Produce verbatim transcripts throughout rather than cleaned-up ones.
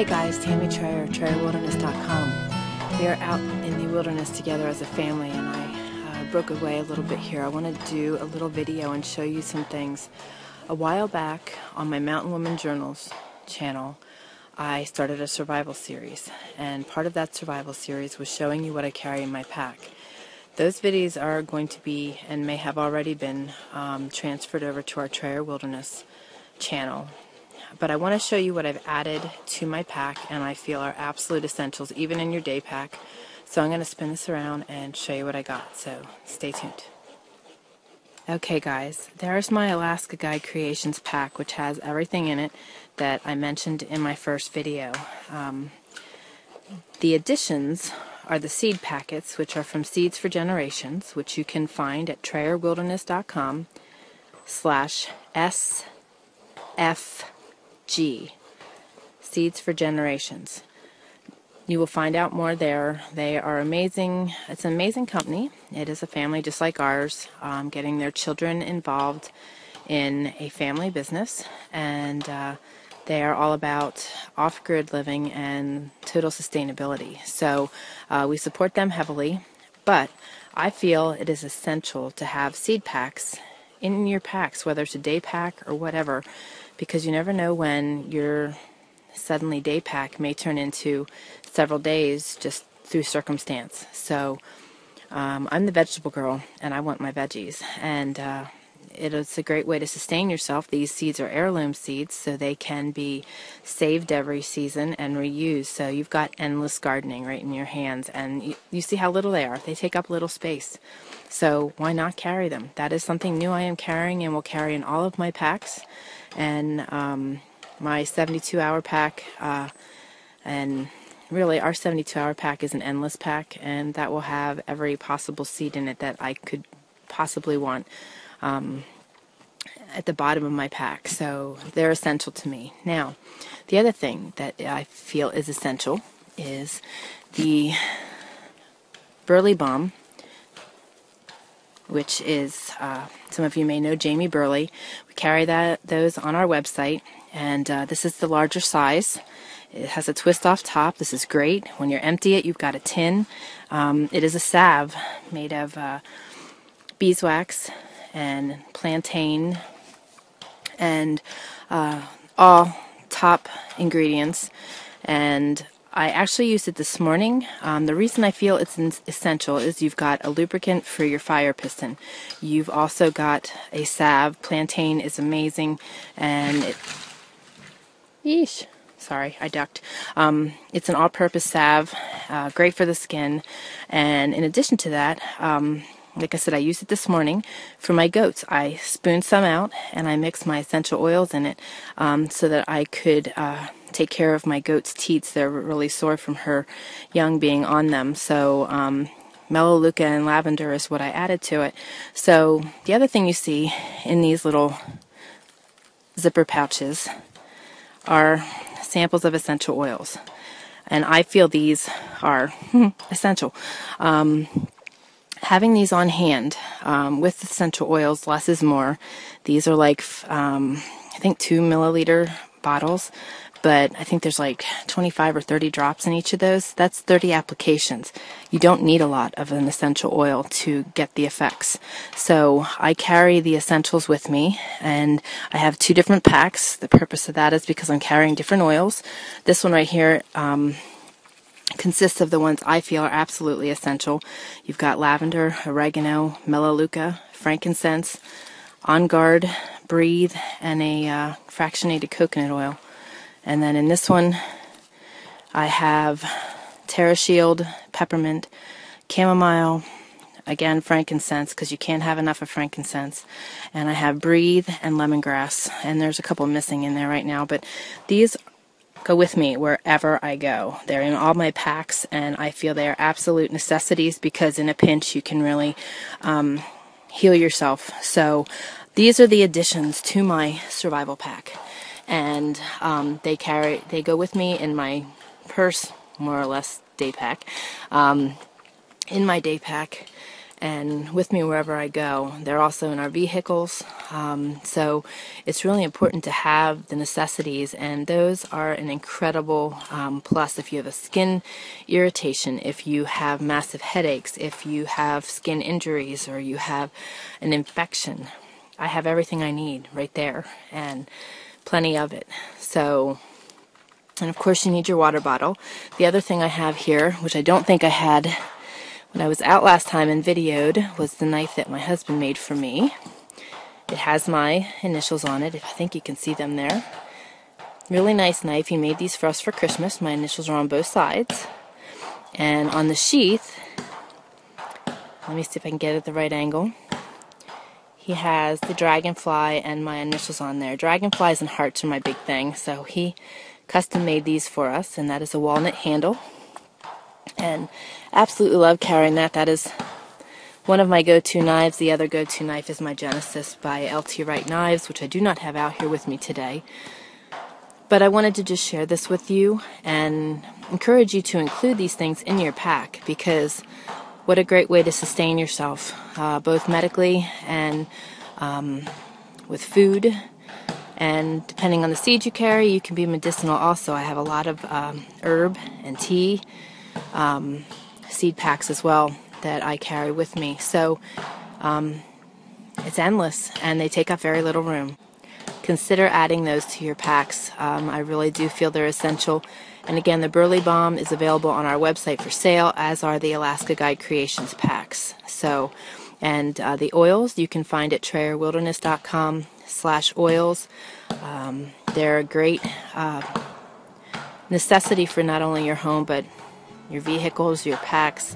Hey guys, Tammy Trayer, Trayer Wilderness dot com. We are out in the wilderness together as a family, and I uh, broke away a little bit here. I want to do a little video and show you some things. A while back on my Mountain Woman Journals channel, I started a survival series, and part of that survival series was showing you what I carry in my pack. Those videos are going to be, and may have already been, um, transferred over to our Trayer Wilderness channel. But I want to show you what I've added to my pack and I feel are absolute essentials, even in your day pack. So I'm going to spin this around and show you what I got, so stay tuned. Okay guys, there's my Alaska Guide Creations pack, which has everything in it that I mentioned in my first video. Um, the additions are the seed packets, which are from Seeds for Generations, which you can find at trayer wilderness dot com slash S F G, Seeds for Generations. You will find out more there. They are amazing. It's an amazing company. It is a family just like ours, um, getting their children involved in a family business, and uh, they are all about off-grid living and total sustainability. So uh, we support them heavily, but I feel it is essential to have seed packs in your packs, whether it's a day pack or whatever, because you never know when your suddenly day pack may turn into several days just through circumstance. So um, I'm the vegetable girl, and I want my veggies, and uh, it is a great way to sustain yourself. These seeds are heirloom seeds, so they can be saved every season and reused, so you've got endless gardening right in your hands. And you, you see how little they are. They take up little space, so why not carry them? That is something new I am carrying and will carry in all of my packs. And um, my seventy-two hour pack, uh, and really our seventy-two hour pack is an endless pack, and that will have every possible seed in it that I could possibly want um, at the bottom of my pack. So they're essential to me. Now, the other thing that I feel is essential is the Burley Balm, which is, uh, some of you may know Jamie Burley. We carry that those on our website, and uh, this is the larger size. It has a twist-off top. This is great. When you empty it, you've got a tin. Um, it is a salve made of uh, beeswax and plantain and uh, all top ingredients, and I actually used it this morning. Um, the reason I feel it's essential is you've got a lubricant for your fire piston. You've also got a salve. Plantain is amazing, and it... Yeesh. Sorry, I ducked. Um, it's an all-purpose salve, uh, great for the skin. And in addition to that, um, like I said, I used it this morning for my goats. I spooned some out, and I mixed my essential oils in it um, so that I could... Uh, take care of my goat's teats. They're really sore from her young being on them. So um, Melaleuca and lavender is what I added to it. So the other thing you see in these little zipper pouches are samples of essential oils, and I feel these are essential. Um, having these on hand um, with essential oils, less is more. These are like um, I think two milliliter bottles, but I think there's like twenty-five or thirty drops in each of those. That's thirty applications. You don't need a lot of an essential oil to get the effects. So I carry the essentials with me, and I have two different packs. The purpose of that is because I'm carrying different oils. This one right here um, consists of the ones I feel are absolutely essential. You've got lavender, oregano, Melaleuca, frankincense, On Guard, Breathe, and a uh, fractionated coconut oil. And then in this one, I have TerraShield, peppermint, chamomile, again frankincense, because you can't have enough of frankincense. And I have Breathe and lemongrass, and there's a couple missing in there right now, but these go with me wherever I go. They're in all my packs, and I feel they are absolute necessities, because in a pinch you can really um, heal yourself. So these are the additions to my survival pack. And um, they carry, they go with me in my purse, more or less day pack, um, in my day pack, and with me wherever I go. They're also in our vehicles, um, so it's really important to have the necessities, and those are an incredible um, plus if you have a skin irritation, if you have massive headaches, if you have skin injuries, or you have an infection. I have everything I need right there, and plenty of it. So, and of course you need your water bottle. The other thing I have here, which I don't think I had when I was out last time and videoed, was the knife that my husband made for me. It has my initials on it. I think you can see them there. Really nice knife. He made these for us for Christmas. My initials are on both sides. And on the sheath, let me see if I can get it at the right angle. He has the dragonfly and my initials on there. Dragonflies and hearts are my big thing. So he custom made these for us, and that is a walnut handle. And absolutely love carrying that. That is one of my go-to knives. The other go-to knife is my Genesis by L T Wright Knives, which I do not have out here with me today. But I wanted to just share this with you and encourage you to include these things in your pack, because what a great way to sustain yourself, uh, both medically and um, with food. And depending on the seed you carry, you can be medicinal also. I have a lot of um, herb and tea Um, seed packs as well that I carry with me, so um, it's endless, and they take up very little room. Consider adding those to your packs. um, I really do feel they're essential. And again, the Burley Balm is available on our website for sale, as are the Alaska Guide Creations packs. So, and uh, the oils you can find at Trayer Wilderness dot com slash oils. Um, they're a great uh, necessity for not only your home, but your vehicles, your packs,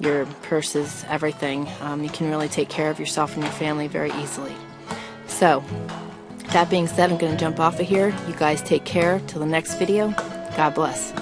your purses, everything. Um, you can really take care of yourself and your family very easily. So, that being said, I'm going to jump off of here. You guys take care. Till the next video, God bless.